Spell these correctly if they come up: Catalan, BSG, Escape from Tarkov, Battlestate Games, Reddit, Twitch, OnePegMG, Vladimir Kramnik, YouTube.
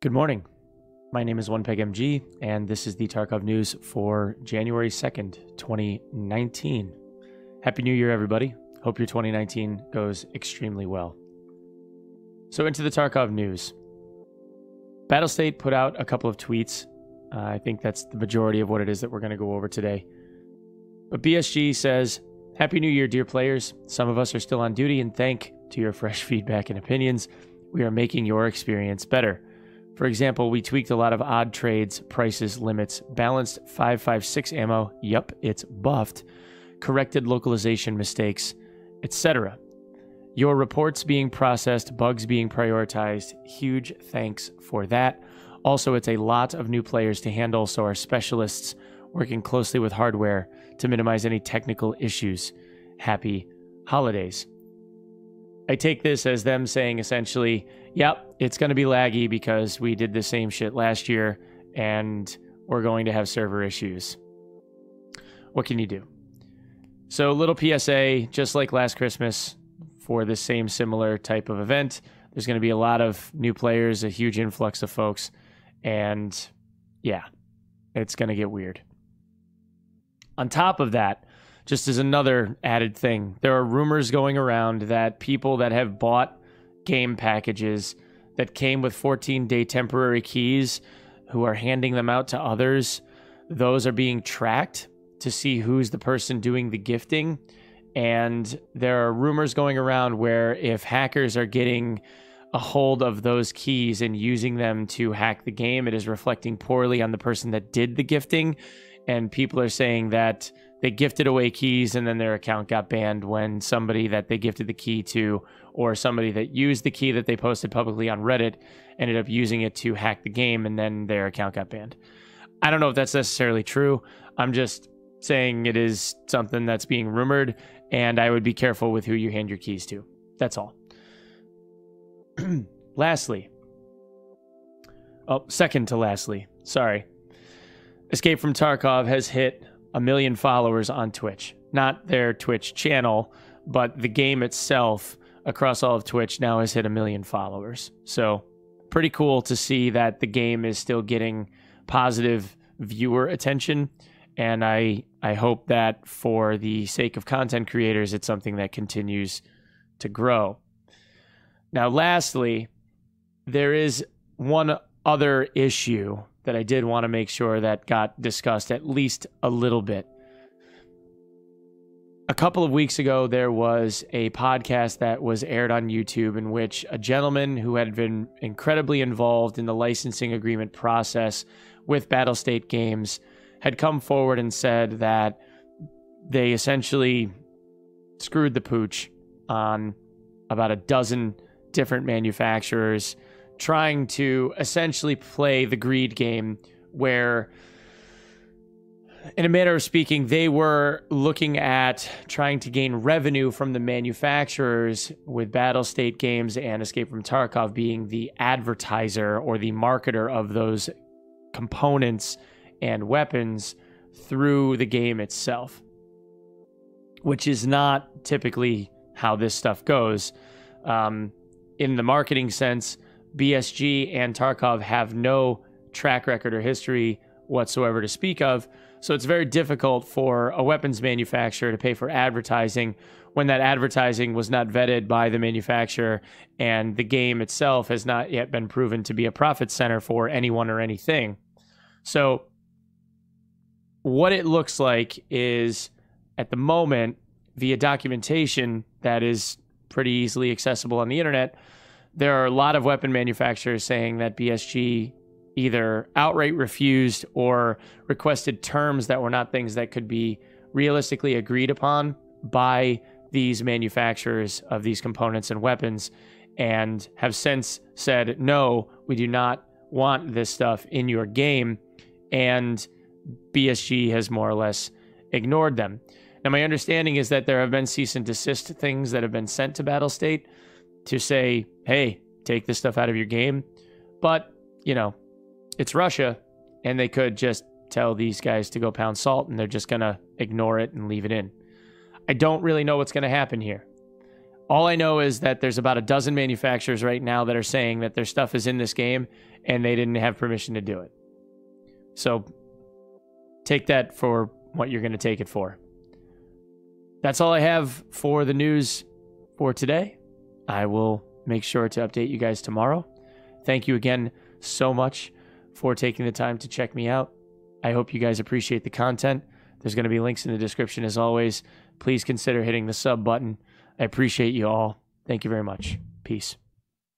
Good morning. My name is OnePegMG, and this is the Tarkov News for January 2nd, 2019. Happy New Year, everybody. Hope your 2019 goes extremely well. So into the Tarkov News. Battlestate put out a couple of tweets. I think that's the majority of what it is that we're going to go over today. But BSG says, Happy New Year, dear players. Some of us are still on duty, and thank to your fresh feedback and opinions, we are making your experience better. For example, we tweaked a lot of odd trades, prices, limits, balanced 5.56 ammo, yup, it's buffed, corrected localization mistakes, etc. Your reports being processed, bugs being prioritized, huge thanks for that. Also, it's a lot of new players to handle, so our specialists working closely with hardware to minimize any technical issues. Happy holidays. I take this as them saying essentially, yep, it's going to be laggy because we did the same shit last year and we're going to have server issues. What can you do? So little PSA, just like last Christmas for the same similar type of event, there's going to be a lot of new players, a huge influx of folks, and yeah, it's going to get weird. On top of that, just as another added thing, there are rumors going around that people that have bought game packages that came with 14-day temporary keys, who are handing them out to others, those are being tracked to see who's the person doing the gifting. And there are rumors going around where if hackers are getting a hold of those keys and using them to hack the game, it is reflecting poorly on the person that did the gifting. And people are saying that they gifted away keys and then their account got banned when somebody that they gifted the key to or somebody that used the key that they posted publicly on Reddit ended up using it to hack the game and then their account got banned. I don't know if that's necessarily true. I'm just saying it is something that's being rumored, and I would be careful with who you hand your keys to. That's all. Lastly. Oh, second to lastly. Sorry. Escape from Tarkov has hit 1 million followers on Twitch. Not their Twitch channel, but the game itself across all of Twitch now has hit 1 million followers. So pretty cool to see that the game is still getting positive viewer attention. And I hope that for the sake of content creators, it's something that continues to grow. Now, lastly, there is one other issue that I did want to make sure that got discussed at least a little bit. A couple of weeks ago, there was a podcast that was aired on YouTube in which a gentleman who had been incredibly involved in the licensing agreement process with Battlestate Games had come forward and said that they essentially screwed the pooch on about a dozen different manufacturers, trying to essentially play the greed game where, in a manner of speaking, they were looking at trying to gain revenue from the manufacturers, with Battlestate Games and Escape from Tarkov being the advertiser or the marketer of those components and weapons through the game itself, which is not typically how this stuff goes. In the marketing sense, BSG and Tarkov have no track record or history whatsoever to speak of, so it's very difficult for a weapons manufacturer to pay for advertising when that advertising was not vetted by the manufacturer, and the game itself has not yet been proven to be a profit center for anyone or anything. So what it looks like is, at the moment, via documentation that is pretty easily accessible on the internet, there are a lot of weapon manufacturers saying that BSG either outright refused or requested terms that were not things that could be realistically agreed upon by these manufacturers of these components and weapons, and have since said, no, we do not want this stuff in your game, and BSG has more or less ignored them. Now, my understanding is that there have been cease and desist things that have been sent to Battlestate to say, hey, take this stuff out of your game. But, you know, it's Russia, and they could just tell these guys to go pound salt, and they're just going to ignore it and leave it in. I don't really know what's going to happen here. All I know is that there's about a dozen manufacturers right now that are saying that their stuff is in this game and they didn't have permission to do it. So take that for what you're going to take it for. That's all I have for the news for today. I will make sure to update you guys tomorrow. Thank you again so much for taking the time to check me out. I hope you guys appreciate the content. There's going to be links in the description as always. Please consider hitting the sub button. I appreciate you all. Thank you very much. Peace.